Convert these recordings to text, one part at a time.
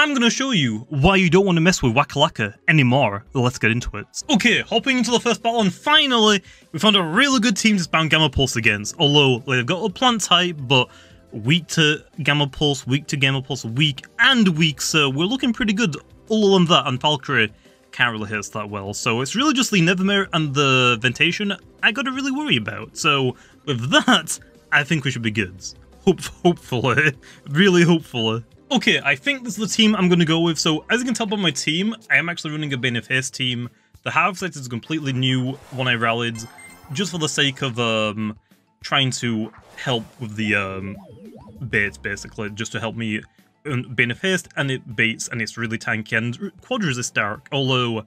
I'm going to show you why you don't want to mess with Waka-Laka anymore. Let's get into it. Okay, hopping into the first battle, and finally we found a really good team to spam Gamma Pulse against. Although they've got a plant type, but weak to Gamma Pulse, weak to Gamma Pulse, weak and weak, so we're looking pretty good other than that, and Valkyrie can't really hit us that well. So it's really just the Nevermere and the Ventation I gotta really worry about. So with that, I think we should be good. Hopefully. Really hopefully. Okay, I think this is the team I'm going to go with. So, as you can tell by my team, I am actually running a Bane of Hirst team. The Havasect is a completely new one I rallied, just for the sake of trying to help with the baits, basically. Just to help me Bane of Hirst, and it baits, and it's really tanky, and Quadras is stark. Although,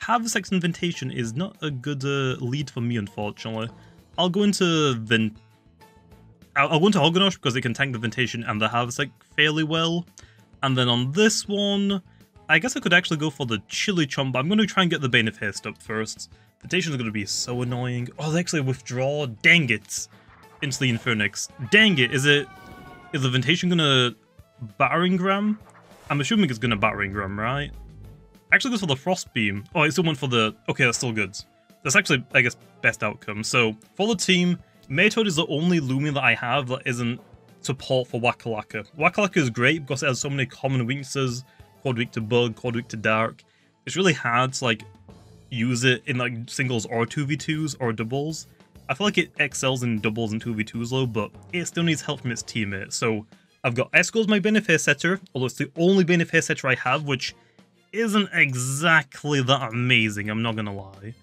Havasect's Ventation is not a good lead for me, unfortunately. I'll go into Hoggranosh because it can tank the Ventation and the Havasek fairly well. And then on this one, I guess I could actually go for the Chili Chomp, but I'm going to try and get the Bane of Haste up first. Ventation is going to be so annoying. Oh, they actually withdraw. Dang it. Into the Infernix. Dang it. Is the Ventation going to Battering Ram? I'm assuming it's going to Battering Ram, right? Actually goes for the Frost Beam. Oh, it still went for the... Okay, that's still good. That's actually, I guess, best outcome. So, for the team... Meditoad is the only Lumi that I have that isn't support for Waka-Laka. Waka-Laka is great because it has so many common weaknesses. Quad weak to bug, quad weak to dark. It's really hard to like use it in like singles or 2v2s or doubles. I feel like it excels in doubles and 2v2s though, but it still needs help from its teammates. So I've got Eskol as my Benefist setter, although it's the only Benefist setter I have, which isn't exactly that amazing, I'm not going to lie.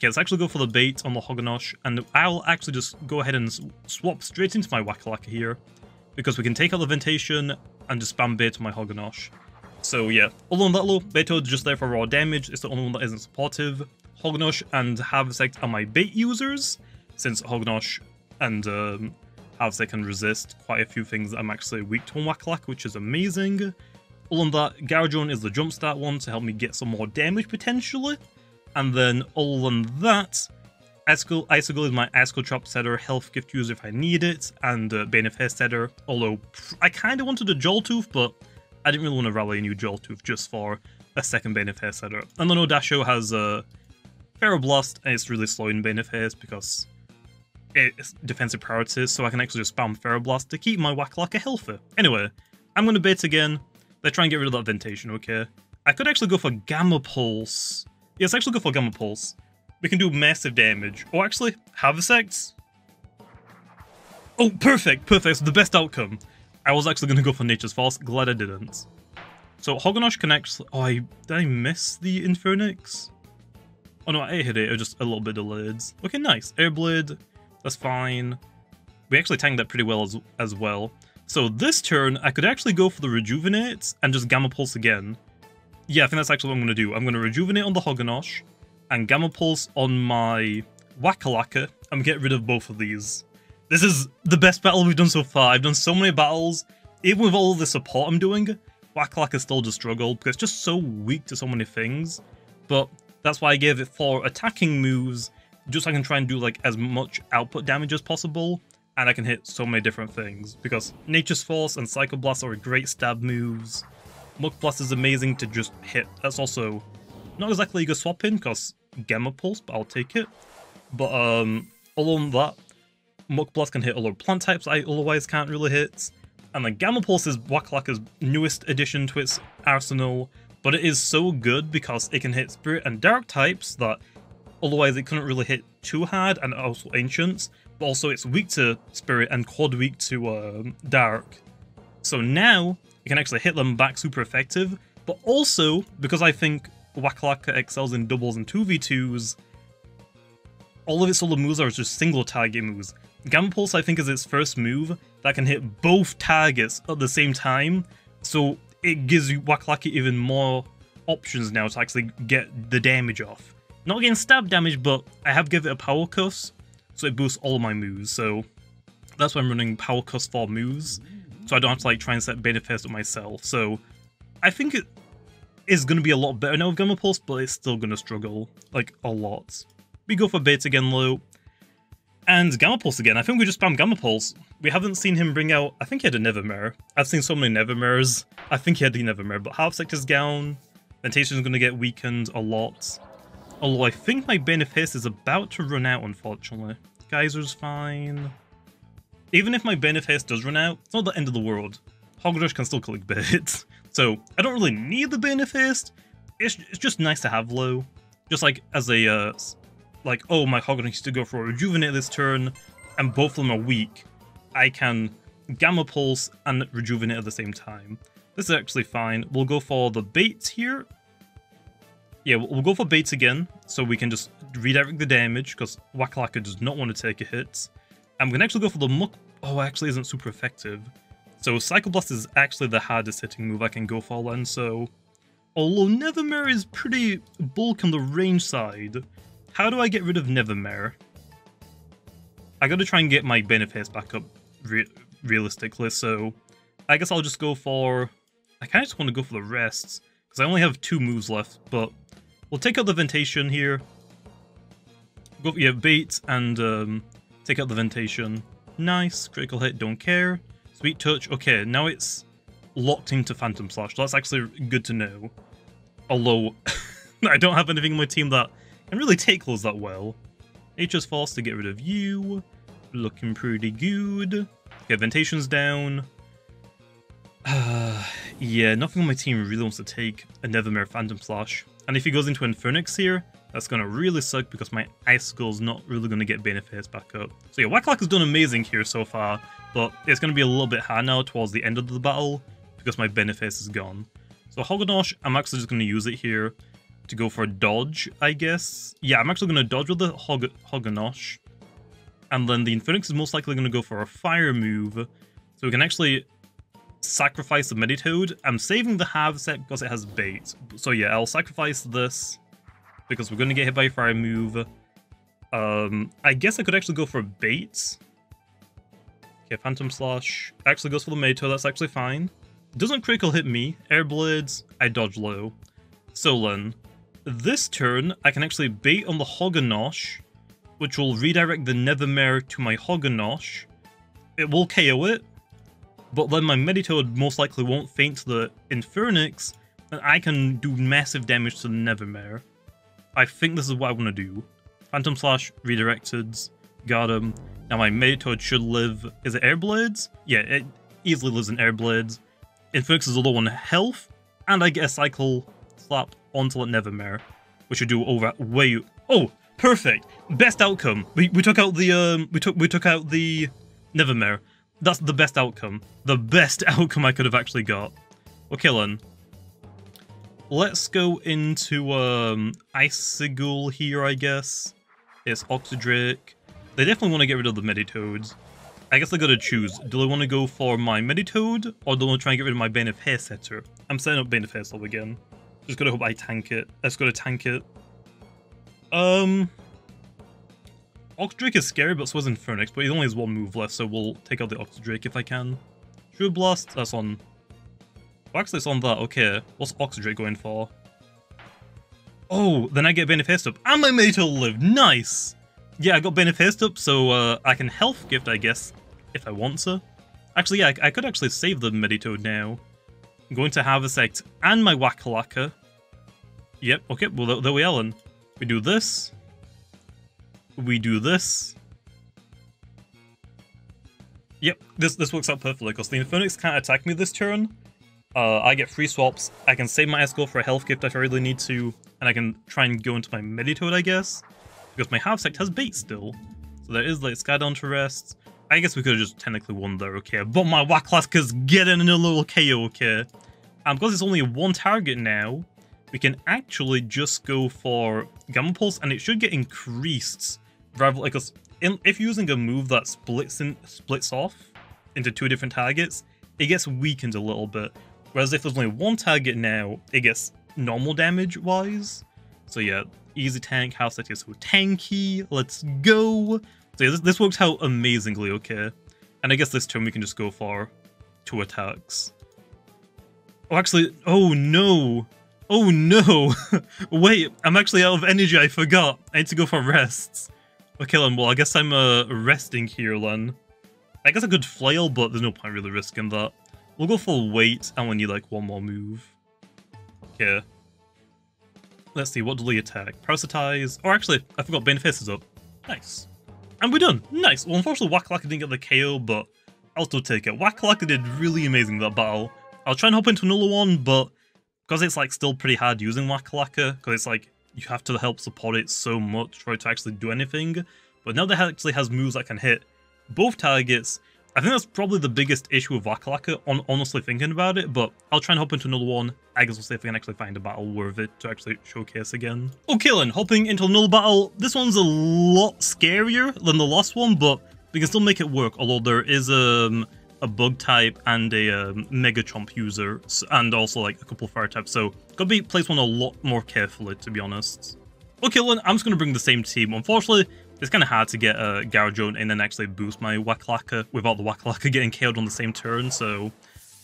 Okay, let's actually go for the bait on the Hoggranosh, and I'll actually just go ahead and swap straight into my Waka-Laka here, because we can take out the Ventation and just spam bait on my Hoggranosh. So yeah, other than that though, Baitoad's just there for raw damage, it's the only one that isn't supportive. Hoggranosh and Havasect are my bait users, since Hoggranosh and Havasect can resist quite a few things that I'm actually weak to on Waka-Laka, which is amazing. Other than that, Garbantis is the jumpstart one to help me get some more damage potentially. And then, other than that, Icigool is my Icigool Trap setter, Health Gift user if I need it, and Bane of Hair setter. Although, I kind of wanted a Jolltooth, but I didn't really want to rally a new Jolltooth just for a second Bane of Hair setter. And then Odasho has Ferroblast, and it's really slow in Bane of Hair because it's defensive priorities, so I can actually just spam Ferroblast to keep my Waka-Laka healthy. Anyway, I'm going to bait again. Let's try and get rid of that Ventation, okay? I could actually go for Gamma Pulse. Yeah, let's actually go for Gamma Pulse. We can do massive damage. Oh, actually, Havasect? Oh, perfect, perfect. So the best outcome. I was actually going to go for Nature's Force. Glad I didn't. So Hoggranosh can actually... Oh, did I miss the Infernix? Oh no, I hit it. It was just a little bit delayed. Okay, nice. Airblade. That's fine. We actually tanked that pretty well as well. So this turn, I could actually go for the Rejuvenate and just Gamma Pulse again. Yeah, I think that's actually what I'm going to do. I'm going to Rejuvenate on the Hoggranosh and Gamma Pulse on my Waka-Laka and get rid of both of these. This is the best battle we've done so far. I've done so many battles. Even with all the support I'm doing, Waka-Laka still just struggled because it's just so weak to so many things. But that's why I gave it 4 attacking moves, just so I can try and do like as much output damage as possible. And I can hit so many different things because Nature's Force and Psycho Blast are great stab moves. Mukblast is amazing to just hit. That's also not exactly a good swap in because Gamma Pulse, but I'll take it. But along that, Mukblast can hit other plant types I otherwise can't really hit. And then Gamma Pulse is Waka-Laka's newest addition to its arsenal, but it is so good because it can hit Spirit and Dark types that otherwise it couldn't really hit too hard, and also Ancients. But also it's weak to Spirit and quad weak to Dark. So now you can actually hit them back super effective, but also, because I think Waka-Laka excels in doubles and 2v2s, all of its other moves are just single target moves. Gamma Pulse, I think, is its first move that can hit both targets at the same time, so it gives you Waka-Laka even more options now to actually get the damage off. Not getting stab damage, but I have given it a Power Cuss, so it boosts all of my moves, so that's why I'm running Power Cuss for moves. So I don't have to like try and set Bane of Hairst up myself. So I think it is going to be a lot better now with Gamma Pulse, but it's still going to struggle like a lot. We go for bait again, though. And Gamma Pulse again. I think we just spam Gamma Pulse. We haven't seen him bring out... I think he had a Nevermere. I've seen so many Nevermeres. I think he had the Nevermere, but Havasect is down. Ventation is going to get weakened a lot. Although I think my Bane of Haste is about to run out, unfortunately. Geyser's fine. Even if my Bane of Haste does run out, it's not the end of the world. Hoggranosh can still click bait. So I don't really need the Bane of Haste. It's just nice to have low. Just like as a... like, oh, my Hoggranosh needs to go for a Rejuvenate this turn, and both of them are weak. I can Gamma Pulse and Rejuvenate at the same time. This is actually fine. We'll go for the baits here. Yeah, we'll go for baits again, so we can just redirect the damage, because Waka-Laka does not want to take a hit. And we can actually go for the Muk... Oh, it actually isn't super effective. So Psycho Blast is actually the hardest hitting move I can go for then, so... Although Nevermere is pretty bulk on the range side... How do I get rid of Nevermere? I gotta try and get my Benefist back up realistically, so I guess I'll just go for... I kinda just want to go for the rests, because I only have 2 moves left, but we'll take out the Ventation here. Go for yeah, bait and take out the Ventation. Nice, critical hit, don't care. Sweet touch, okay, now it's locked into Phantom Slash, so that's actually good to know. Although, I don't have anything in my team that... And really tackles that well. Nature's Force to get rid of you. Looking pretty good. Okay, Ventation's down. Yeah, nothing on my team really wants to take a Nevermere Phantom Slash. And if he goes into Infernix here, that's going to really suck because my Icigool's not really going to get Benefist back up. So yeah, Waka-Laka's done amazing here so far, but it's going to be a little bit hard now towards the end of the battle because my Benefist is gone. So Hoggranosh, I'm actually just going to use it here. To go for a dodge, I guess. Yeah, I'm actually going to dodge with the Hoggranosh. And then the Infernix is most likely going to go for a fire move. So we can actually sacrifice the Meditoad. I'm saving the Havasek because it has bait. So yeah, I'll sacrifice this because we're going to get hit by a fire move. I guess I could actually go for bait. Okay, Phantom Slash. Actually goes for the Meditoad, that's actually fine. Doesn't critical hit me. Air Blades, I dodge low. So then... This turn, I can actually bait on the Hoggranosh, which will redirect the Nevermere to my Hoggranosh. It will KO it, but then my Meditoad most likely won't faint the Infernix, and I can do massive damage to the Nevermere. I think this is what I want to do. Phantom Slash, redirected, got him. Now my Meditoad should live... Is it Air Blades? Yeah, it easily lives in Air Blades. Infernix is low on health, and I get a Cycle Slap. Onto Nevermere, which we do over way. Oh, perfect! Best outcome. We took out the we took out the Nevermere. That's the best outcome. The best outcome I could have actually got. Okay, then. Let's go into Icigool here, I guess. It's Oxidrake. They definitely want to get rid of the Meditoads. I guess I gotta choose. Do I want to go for my Meditoad or do I want to try and get rid of my Bane of Hair setter? I'm setting up Bane of Hair Slab again. Just gotta hope I tank it. Let's gotta tank it. Oxidrake is scary, but so is Infernix, but he only has 1 move left, so we'll take out the Oxidrake if I can. True Blast, that's on... Well, actually, it's on that. Okay, what's Oxidrake going for? Oh, then I get Bane of Haste up, and my mate will live! Nice! Yeah, I got Bane of Haste up, so I can Health Gift, I guess, if I want to. Actually, yeah, I could actually save the Meditoad now. I'm going to Havasect and my Waka-Laka. Yep, okay, well, there we are then. We do this. We do this. Yep, this works out perfectly, because the Infernix can't attack me this turn. I get free swaps. I can save my Eskol for a Health Gift if I really need to, and I can try and go into my Meditoad, I guess. Because my Havasect has bait still. So there is, like, Skydown to rest. I guess we could have just technically won there, okay. But my Waka-Laka's getting another little KO, okay. And because it's only 1 target now, we can actually just go for Gamma Pulse, and it should get increased. Rather, like, if you're using a move that splits off into 2 different targets, it gets weakened a little bit. Whereas if there's only 1 target now, it gets normal damage-wise. So yeah, easy tank, Havasek is so tanky, let's go! So yeah, this worked out amazingly, okay. And I guess this turn we can just go for 2 attacks. Oh, actually, oh no! Oh no! Wait, I'm actually out of energy, I forgot! I need to go for rests. Okay, then, well, I guess I'm resting here, then. I guess I could flail, but there's no point really risking that. We'll go for weight, and we need, like, one more move. Okay. Let's see, what do we attack? Parasitize. Oh, actually, I forgot Benefist is up. Nice. And we're done. Nice. Well, unfortunately, Waka-Laka didn't get the KO, but I'll still take it. Waka-Laka did really amazing that battle. I'll try and hop into another one, but because it's, like, still pretty hard using Waka-Laka, because it's, like, you have to help support it so much for it to actually do anything. But now that it actually has moves that can hit both targets, I think that's probably the biggest issue with Waka-Laka, honestly thinking about it, but I'll try and hop into another one. I guess we'll see if we can actually find a battle worth it to actually showcase again. Okay then, hopping into another battle. This one's a lot scarier than the last one, but we can still make it work, although there is a bug type and a mega chomp user, and also like a couple of fire types, so gotta be place one a lot more carefully, to be honest. Okay, then I'm just gonna bring the same team. Unfortunately, it's kind of hard to get Garajone in and actually boost my Waka-Laka without the Waka-Laka getting KO'd on the same turn, so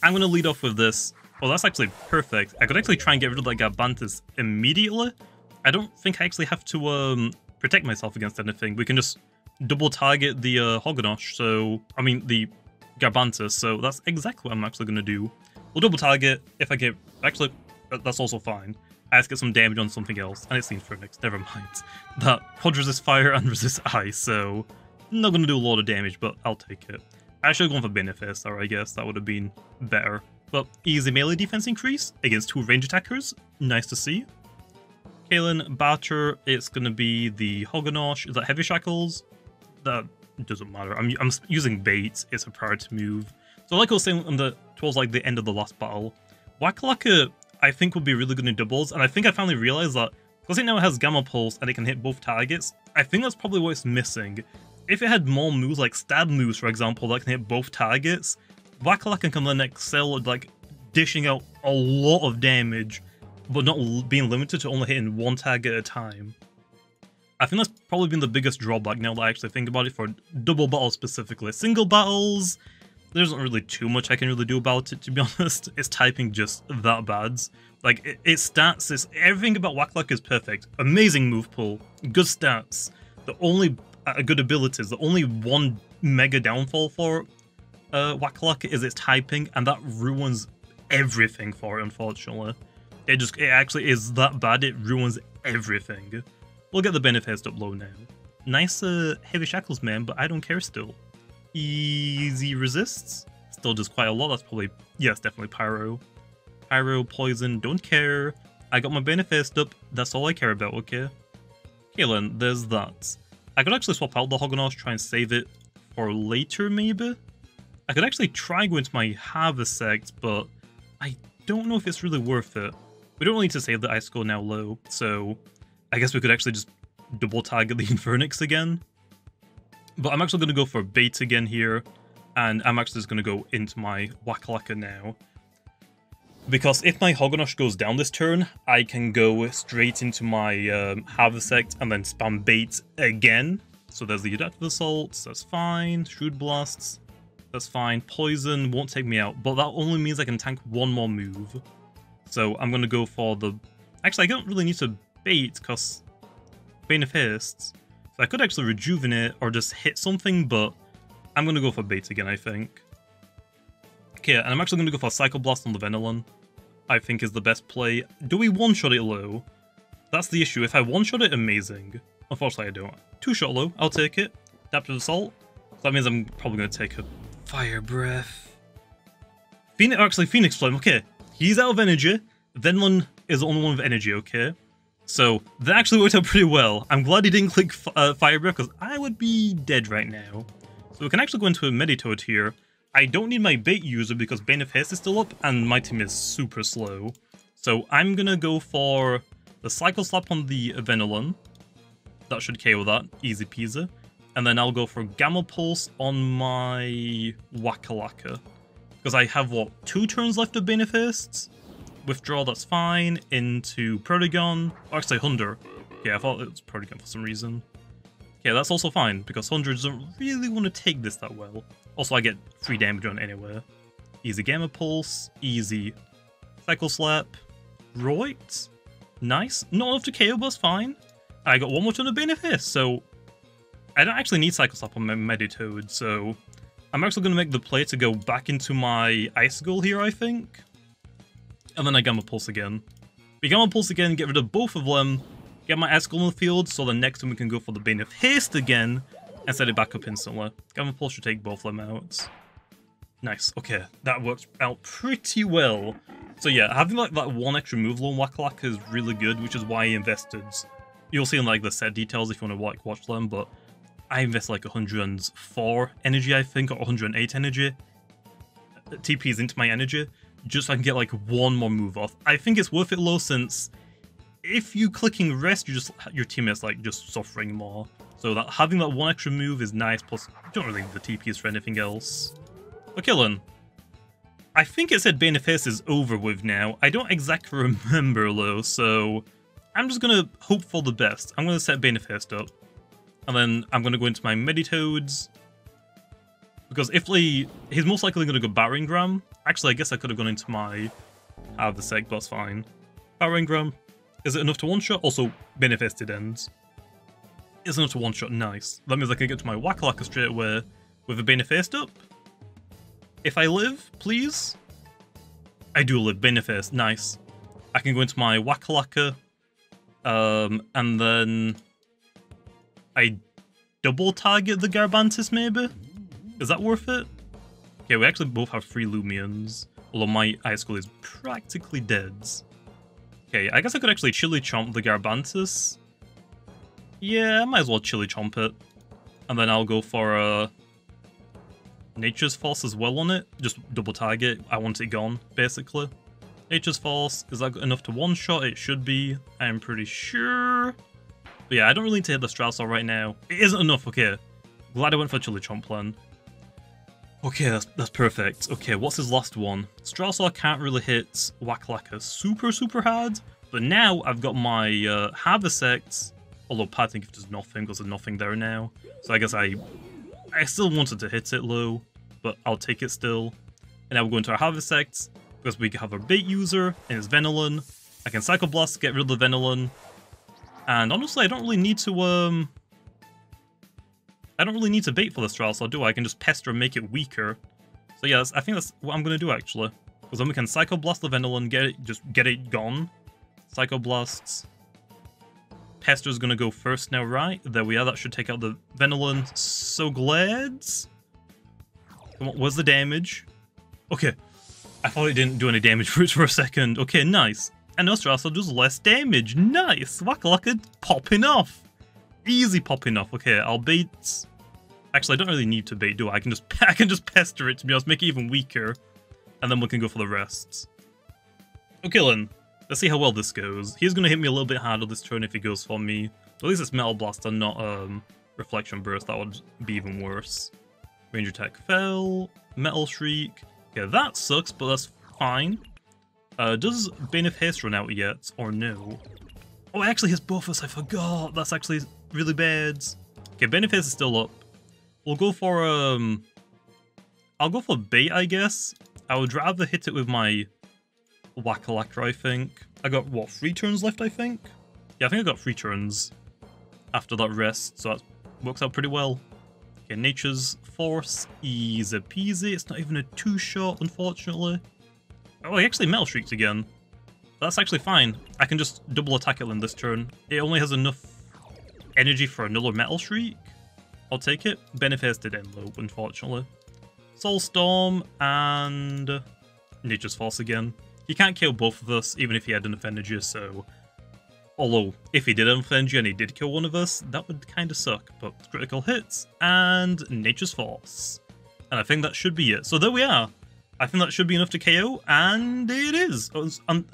I'm gonna lead off with this. Well, that's actually perfect. I could actually try and get rid of that Garbantis immediately. I don't think I actually have to protect myself against anything. We can just double target the Hoggranosh, so I mean the Garbantis, so that's exactly what I'm actually going to do. We'll double target. If I get... Actually, that's also fine. I just get some damage on something else, and it's the Infernix. Never mind. That pod resists fire and resists ice, so not going to do a lot of damage, but I'll take it. I should have gone for Benefist, or I guess that would have been better. But easy melee defense increase against two range attackers. Nice to see. Kalen, Batter, it's going to be the Hoggranosh. Is that Heavy Shackles? That... doesn't matter. I'm using bait. It's a priority move. So like I was saying on the towards like the end of the last battle, Waka-Laka I think would be really good in doubles, and I think I finally realized that because it now has Gamma Pulse and it can hit both targets, I think that's probably what it's missing. If it had more moves like stab moves, for example, that can hit both targets, Waka-Laka can then excel at like dishing out a lot of damage, but not being limited to only hitting one target at a time. I think that's probably been the biggest drawback now that I actually think about it for double battles specifically. Single battles, there isn't really too much I can really do about it, to be honest. It's typing just that bad. Like, it stats, it's, everything about Waka-Laka is perfect. Amazing move pull, good stats, the only good abilities, the only one mega downfall for Waka-Laka is its typing, and that ruins everything for it, unfortunately. It actually is that bad, it ruins everything. We'll get the Benefist up low now. Nice Heavy Shackles, man, but I don't care still. Easy resists. Still does quite a lot. That's probably... Yes, definitely Pyro. Pyro, Poison, don't care. I got my Benefist up. That's all I care about, okay? Okay, then, there's that. I could actually swap out the Hoggranosh, try and save it for later, maybe? I could actually try going to my Havasect, but I don't know if it's really worth it. We don't really need to save the Icigool now low, so... I guess we could actually just double target the Infernix again. But I'm actually going to go for bait again here. And I'm actually just going to go into my Waka-Laka now. Because if my Hoggranosh goes down this turn, I can go straight into my Havasect and then spam bait again. So there's the Adaptive Assaults, that's fine. Shrewd Blasts, that's fine. Poison won't take me out, but that only means I can tank one more move. So I'm going to go for the... Actually, I don't really need to... bait, because Bane of Hirst. So I could actually Rejuvenate or just hit something, but I'm going to go for bait again, I think. Okay, and I'm actually going to go for Psycho Blast on the Ventation, I think is the best play. Do we one-shot it low? That's the issue. If I one-shot it, amazing. Unfortunately, I don't. Two-shot low, I'll take it. Adaptive Assault. So that means I'm probably going to take a Fire Breath. Phoenix, actually, Phoenix Flame, okay. He's out of energy. Ventation is the only one with energy, okay? So, that actually worked out pretty well. I'm glad he didn't click Fire Breath, because I would be dead right now. So we can actually go into a Meditoad here. I don't need my bait user because Bane of Hair is still up, and my team is super slow. So I'm going to go for the Cycle Slap on the Ventation. That should KO that, easy peasy. And then I'll go for Gamma Pulse on my Waka-Laka. Because I have, what, 2 turns left of Bane of Haste? Withdraw, that's fine, into Protagon, or actually Hunter. Yeah, I thought it was Protagon for some reason. Yeah, that's also fine, because Hunter doesn't really want to take this that well. Also, I get free damage on anywhere. Easy Gamma Pulse, easy Cycle Slap, right? Nice, not enough to KO, but that's fine. I got one more turn of Benefist, so I don't actually need Cycle Slap on Meditoad, so I'm actually going to make the play to go back into my Icigool here, I think. And then I Gamma Pulse again. We Gamma Pulse again, get rid of both of them, get my Eskol on the field, so the next time we can go for the Bane of Haste again, and set it back up instantly. Gamma Pulse should take both of them out. Nice, okay, that worked out pretty well. So yeah, having like that one extra move on Waka-Laka is really good, which is why I invested. You'll see in like the set details if you want to like watch them, but I invest like 104 energy, I think, or 108 energy. TP's into my energy, just so I can get like one more move off. I think it's worth it low, since if you clicking rest, you just your teammates like just suffering more. So that having that one extra move is nice, plus you don't really need the TPs for anything else. Okay then. I think it said Bane of Haste is over with now. I don't exactly remember though, so I'm just gonna hope for the best. I'm gonna set Bane of Haste up. And then I'm gonna go into my Meditoads. Because Ifly, he's most likely gonna go Baringram. Actually, I guess I could have gone into my Havasek, but that's fine. Baringram. Is it enough to one-shot? Also, Bane of Haste ends. It's enough to one-shot, nice. That means I can get to my Waka-Laka straight away with a Bane of Haste up. If I live, please. I do live. Benefist. Nice. I can go into my Waka-Laka. And then I double target the Garbantis, maybe? Is that worth it? Okay, we actually both have 3 Lumians. Although my Icigool is practically dead. Okay, I guess I could actually Chili Chomp the Garbantis. Yeah, I might as well Chili Chomp it. And then I'll go for a Nature's Force as well on it. Just double target. I want it gone, basically. Nature's Force. Is that enough to one-shot? It should be. I'm pretty sure. But yeah, I don't really need to hit the Strassel right now. It isn't enough, okay. Glad I went for Chili Chomp plan. Okay, that's perfect. Okay, what's his last one? Strassel can't really hit Waka-Laka super, super hard. But now I've got my Havasect. Although Phantom Gift does nothing because there's nothing there now. So I guess I still wanted to hit it low, but I'll take it still. And now we're going to our Havasect, because we have our bait user, and it's Venolin. I can Psycho Blast, get rid of the Venolin. And honestly, I don't really need to, I don't really need to bait for the Strassel, do I? I can just pester and make it weaker. So yeah, I think that's what I'm going to do, actually. Because then we can Psycho Blast the Venolin, just get it gone. Psycho Blasts. Pester's gonna go first now, right? There we are, that should take out the Venolin. So glad. Come on, where's the damage? Okay. I thought it didn't do any damage for it for a second. Okay, nice. And Strassel does less damage. Nice! Waka-Laka popping off! Easy popping off. Okay, I'll bait. Actually, I don't really need to bait, do I? I can just pester it, to be honest, make it even weaker. And then we can go for the rest. Okay, then. Let's see how well this goes. He's going to hit me a little bit harder this turn if he goes for me. But at least it's Metal Blast and not Reflection Burst. That would be even worse. Range Attack fell. Metal Shriek. Yeah, that sucks, but that's fine. Does Bane of Haste run out yet? Or no? Oh, it actually hits both of us. I forgot. That's actually really bad. Okay, Bane of Haste is still up. We'll go for... I'll go for bait, I guess. I would rather hit it with my Waka-Laka, I think. I got, what, 3 turns left, I think? Yeah, I think I got 3 turns after that rest, so that works out pretty well. Okay, Nature's Force, easy peasy. It's not even a 2-shot, unfortunately. Oh, he actually Metal Shrieked again. That's actually fine. I can just double attack it in this turn. It only has enough energy for another Metal Shriek. I'll take it. Benefits did end low, unfortunately. Soul Storm and Nature's Force again. He can't kill both of us, even if he had enough energy, so... Although, if he did have enough energy and he did kill one of us, that would kind of suck. But critical hits, and Nature's Force. And I think that should be it. So there we are. I think that should be enough to KO, and it is.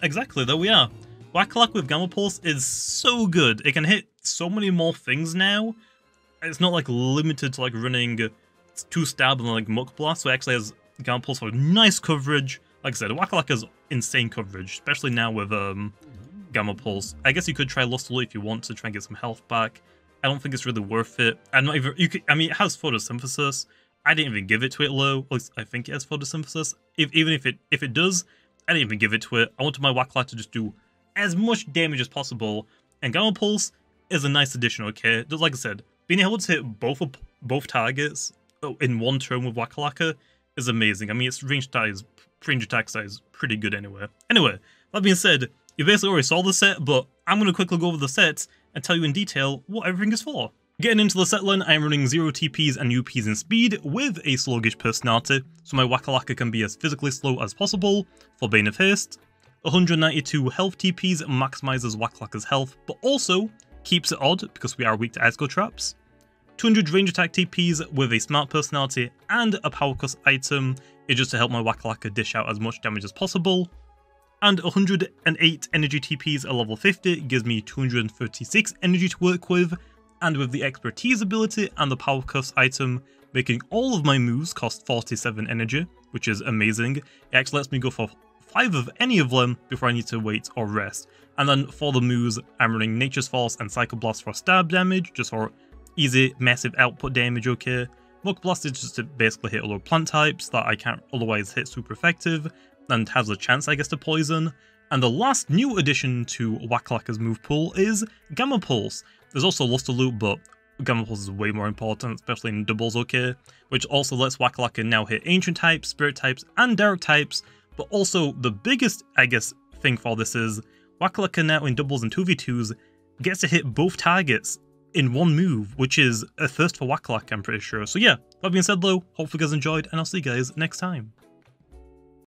Exactly, there we are. Waka-Laka with Gamma Pulse is so good. It can hit so many more things now. It's not like limited to like running 2-stab and like Mukblast, so it actually has Gamma Pulse for nice coverage. Like I said, Waka-Laka's insane coverage, especially now with Gamma Pulse. I guess you could try Lustily if you want to try and get some health back. I don't think it's really worth it. I'm not even. You could, I mean, it has photosynthesis. I didn't even give it to it low. At least I think it has photosynthesis. Even if it does, I didn't even give it to it. I wanted my Waka-Laka to just do as much damage as possible. And Gamma Pulse is a nice addition. Okay, just like I said, being able to hit both targets in one turn with Waka-Laka is amazing. I mean, its range attack size is pretty good anyway. Anyway, that being said, you basically already saw the set, but I'm going to quickly go over the set and tell you in detail what everything is for. Getting into the set lane, I'm running 0 TPs and UPs in speed with a sluggish personality, so my Waka-Laka can be as physically slow as possible for Bane of Haste. 192 health TPs maximizes Waka-Laka's health, but also keeps it odd because we are weak to Eskol traps. 200 range attack TPs with a smart personality and a power cuss item is just to help my Waka-Laka dish out as much damage as possible. And 108 energy TPs at level 50 gives me 236 energy to work with, and with the expertise ability and the power cuss item, making all of my moves cost 47 energy, which is amazing. It actually lets me go for 5 of any of them before I need to wait or rest. And then for the moves, I'm running Nature's Force and Psycho Blast for stab damage, just for easy massive output damage. Okay, Mukblast is just to basically hit other plant types that I can't otherwise hit super effective, and has a chance, I guess, to poison. And the last new addition to Waka-Laka's move pool is Gamma Pulse. There's also Lust to Loot, but Gamma Pulse is way more important, especially in doubles, okay? Which also lets Waka-Laka now hit Ancient types, Spirit types, and Dark types. But also, the biggest, I guess, thing for this is Waka-Laka now in doubles and 2v2s gets to hit both targets in one move, which is a first for Waka-Laka, I'm pretty sure. So yeah, that being said though, hopefully you guys enjoyed, and I'll see you guys next time.